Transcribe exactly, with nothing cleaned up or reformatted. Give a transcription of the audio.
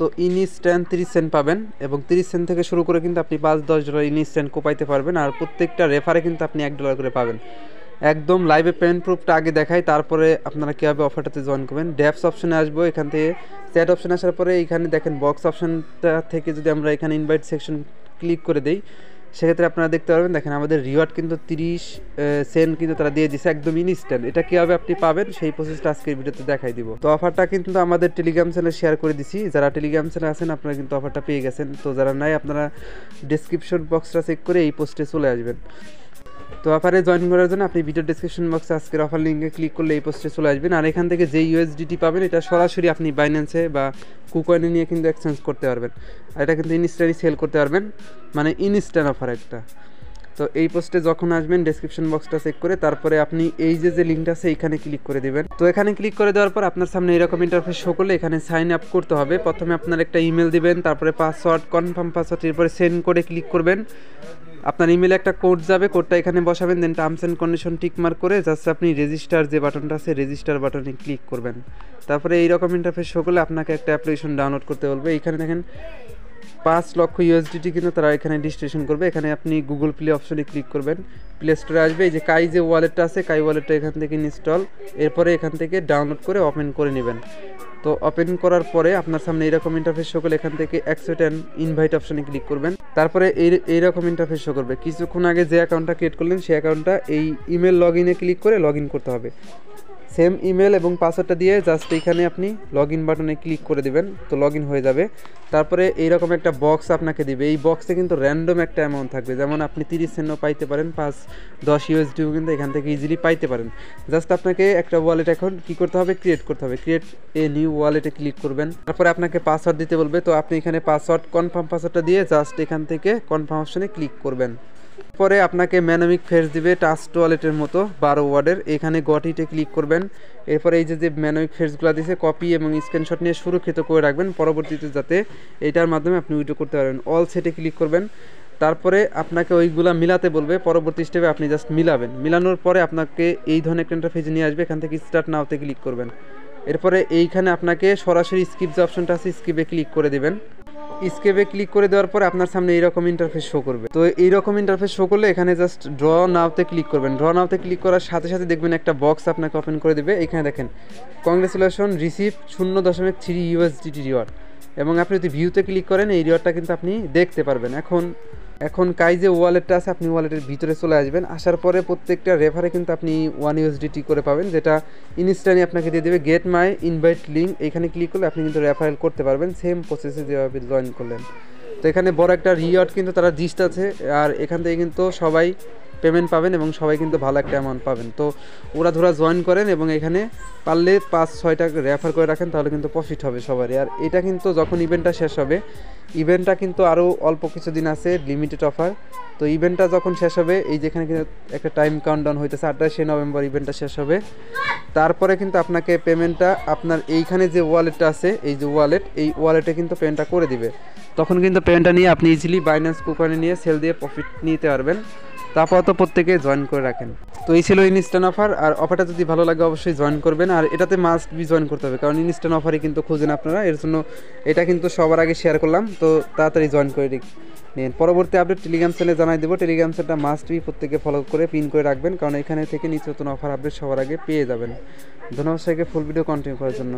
তো ইনস্ট্যান্ট তিরিশ সেন্ট পাবেন এবং তিরিশ সেন্ট থেকে শুরু করে কিন্তু আপনি পাঁচ দশ ডলার ইনস্ট্যান্ট কোপাইতে পারবেন। আর প্রত্যেকটা রেফারে কিন্তু আপনি এক ডলার করে পাবেন। একদম লাইভে পেমেন্ট প্রুফটা আগে দেখাই, তারপরে আপনারা কীভাবে অফারটাতে জয়েন করবেন। ড্যাপস অপশানে আসবো, এখান থেকে চ্যাট অপশান আসার পরে এইখানে দেখেন বক্স অপশানটা থেকে যদি আমরা এখানে ইনভাইট সেকশন ক্লিক করে দিই, সেক্ষেত্রে আপনারা দেখতে পারবেন দেখেন আমাদের রিওয়ার্ড কিন্তু তিরিশ সেন্ট কিন্তু তারা দিয়ে দিচ্ছে একদম ইনস্ট্যান্ট। এটা কীভাবে আপনি পাবেন সেই প্রসেসটা আজকের ভিডিওতে দেখাই দিব। তো অফারটা কিন্তু আমাদের টেলিগ্রাম চ্যানেলে শেয়ার করে দিছি, যারা টেলিগ্রাম চ্যানেলে আছেন আপনারা কিন্তু অফারটা পেয়ে গেছেন। তো যারা নাই আপনারা ডেসক্রিপশন বক্সটা চেক করে এই পোস্টে চলে আসবেন। তো অফারে জয়েন করার জন্য আপনি ভিডিও ডিসক্রিপশন বক্সে আজকের অফার লিঙ্কে ক্লিক করলে এই পোস্টে চলে আসবেন। আর এখান থেকে যে ইউএসডিটি পাবেন এটা সরাসরি আপনি বাইন্যান্সে বা কুকয়েনে নিয়ে কিন্তু এক্সচেঞ্জ করতে পারবেন, আর এটা কিন্তু ইনস্ট্যান্টই সেল করতে পারবেন, মানে ইনস্ট্যান্ট অফার একটা। তো এই পোস্টে যখন আসবেন ডেসক্রিপশন বক্সটা চেক করে তারপরে আপনি এই যে যে লিঙ্কটা আছে এইখানে ক্লিক করে দেবেন। তো এখানে ক্লিক করে দেওয়ার পর আপনার সামনে এরকম ইন্টারফেস শো করলে এখানে সাইন আপ করতে হবে। প্রথমে আপনার একটা ইমেল দেবেন, তারপরে পাসওয়ার্ড কনফার্ম পাসওয়ার্ড এরপরে সেন্ড করে ক্লিক করবেন। আপনার ইমেলে একটা কোড যাবে, কোডটা এখানে বসাবেন, then terms and condition tick mark করে জাস্ট আপনি রেজিস্টার যে বাটনটা আছে রেজিস্টার বাটনে ক্লিক করবেন। তারপরে এইরকম ইন্টারফেস শো করলে আপনাকে একটা অ্যাপ্লিকেশন ডাউনলোড করতে বলবে। এইখানে দেখেন পাঁচ লক্ষ ইউএসডিটি কিন্তু তারা এখানে ডিস্ট্রিবিউশন করবে। এখানে আপনি গুগল প্লে অপশনে ক্লিক করবেন, প্লে স্টোরে আসবে এই যে কাই যে ওয়ালেটটা আছে কাই ওয়ালেটটা এখান থেকে ইনস্টল, এরপরে এখান থেকে ডাউনলোড করে ওপেন করে নেবেন। তো ওপেন করার পরে আপনার সামনে এইরকম ইন্টারফেস শো করলে এখান থেকে অ্যাকসেপ্ট অ্যান্ড ইনভাইট অপশনে ক্লিক করবেন। তারপরে এই এইরকম ইন্টারফেস শো করবে, কিছুক্ষণ আগে যে অ্যাকাউন্টটা ক্রিয়েট করলেন সেই অ্যাকাউন্টটা এই ইমেল লগ ইনে ক্লিক করে লগ ইন করতে হবে। সেম ইমেল এবং পাসওয়ার্ডটা দিয়ে জাস্ট এইখানে আপনি লগ ইন বাটনে ক্লিক করে দেবেন, তো লগ ইন হয়ে যাবে। তারপরে এইরকম একটা বক্স আপনাকে দিবে, এই বক্সে কিন্তু র্যান্ডম একটা অ্যামাউন্ট থাকবে, যেমন আপনি তিরিশ সেন্টও পাইতে পারেন, পাঁচ দশ ইউএসডিও কিন্তু এখান থেকে ইজিলি পাইতে পারেন। জাস্ট আপনাকে একটা ওয়ালেট এখন কী করতে হবে, ক্রিয়েট করতে হবে। ক্রিয়েট এ নিউ ওয়ালেটে ক্লিক করবেন, তারপরে আপনাকে পাসওয়ার্ড দিতে বলবে। তো আপনি এখানে পাসওয়ার্ড কনফার্ম পাসওয়ার্ডটা দিয়ে জাস্ট এখান থেকে কনফার্ম অপশানে ক্লিক করবেন। পরে আপনাকে ম্যানমিক ফেস দিবে টাস্ট ওয়ালেটের মতো বারো ওয়ার্ডের, এখানে গটিতে ক্লিক করবেন। এরপরে এই যে যে ম্যানমিক ফেসগুলো দিয়েছে কপি এবং স্ক্রিনশট নিয়ে সুরক্ষিত করে রাখবেন, পরবর্তীতে যাতে এটার মাধ্যমে আপনি উইথড্র করতে পারবেন। অল সেটে ক্লিক করবেন, তারপরে আপনাকে ওইগুলা মিলাতে বলবে, পরবর্তী স্টেপে আপনি জাস্ট মিলাবেন। মিলানোর পরে আপনাকে এই ধরনের একটা ইন্টারফেস নিয়ে আসবে, এখান থেকে স্টার্ট নাওতে ক্লিক করবেন। এরপরে এইখানে আপনাকে সরাসরি স্কিপ যে অপশনটা আছে স্কিপে ক্লিক করে দেবেন। স্কেপে ক্লিক করে দেওয়ার পর আপনার সামনে এইরকম ইন্টারফেস শো করবে। তো এইরকম ইন্টারফেস শো করলে এখানে জাস্ট ড্র নাওতে ক্লিক করবেন। ড্র নাওতে ক্লিক করার সাথে সাথে দেখবেন একটা বক্স আপনাকে ওপেন করে দেবে। এখানে দেখেন কংগ্রেচুলেশন রিসিভ শূন্য দশমিক থ্রি ইউএসডিটি রিওয়ার্ড, এবং আপনি যদি ভিউতে ক্লিক করেন এই রিওয়ার্ডটা কিন্তু আপনি দেখতে পারবেন। এখন এখন কাই যে ওয়ালেটটা আছে আপনি ওয়ালেটের ভিতরে চলে আসবেন, আসার পরে প্রত্যেকটা রেফারে কিন্তু আপনি ওয়ান ইউএসডিটি করে পাবেন, যেটা ইনস্ট্যান্টলি আপনাকে দিয়ে দেবে। গেট মাই ইনভাইট লিঙ্ক এখানে ক্লিক করলে আপনি কিন্তু রেফারেল করতে পারবেন সেম প্রসেসে যেভাবে জয়েন করলেন। তো এখানে বড় একটা রিওয়ার্ড কিন্তু তারা জিস্ট আছে, আর এখান থেকে কিন্তু সবাই পেমেন্ট পাবেন এবং সবাই কিন্তু ভালো একটা অ্যামাউন্ট পাবেন। তো ওরা ধরা জয়েন করেন এবং এখানে পারলে পাঁচ ছয়টা রেফার করে রাখেন, তাহলে কিন্তু প্রফিট হবে সবারই। আর এটা কিন্তু যখন ইভেন্টটা শেষ হবে, ইভেন্টটা কিন্তু আরও অল্প কিছু দিন আছে লিমিটেড অফার, তো ইভেন্টটা যখন শেষ হবে এই যেখানে কিন্তু একটা টাইম কাউন্টডাউন হইতেছে, আঠাশে নভেম্বর ইভেন্টটা শেষ হবে। তারপরে কিন্তু আপনাকে পেমেন্টটা আপনার এইখানে যে ওয়ালেটটা আছে এই যে ওয়ালেট এই ওয়ালেটে কিন্তু পেমেন্টটা করে দিবে, তখন কিন্তু পেমেন্টটা নিয়ে আপনি ইজিলি বাইন্যান্স কুপনে নিয়ে সেল দিয়ে প্রফিট নিতে পারবেন। তারপর তো প্রত্যেকে জয়েন করে রাখেন। তো এই ছিল ইনস্ট্যান্ট অফার, আর অফারটা যদি ভালো লাগে অবশ্যই জয়েন করবেন, আর এটাতে মাস্ট বি জয়েন করতে হবে, কারণ ইনস্ট্যান্ট অফারই কিন্তু খুঁজেন আপনারা, এর জন্য এটা কিন্তু সবার আগে শেয়ার করলাম। তো তাড়াতাড়ি জয়েন করে নিন। পরবর্তী আপডেট টেলিগ্রাম চ্যানেলে জানাই দেবো, টেলিগ্রাম চ্যানেলটা মাস্ট বি প্রত্যেকে ফলো করে পিন করে রাখবেন, কারণ এখানে থেকে নিত্য নতুন অফার আপডেট সবার আগে পেয়ে যাবেন। ধন্যবাদ সবাইকে ফুল ভিডিও কন্টিনিউ করার জন্য।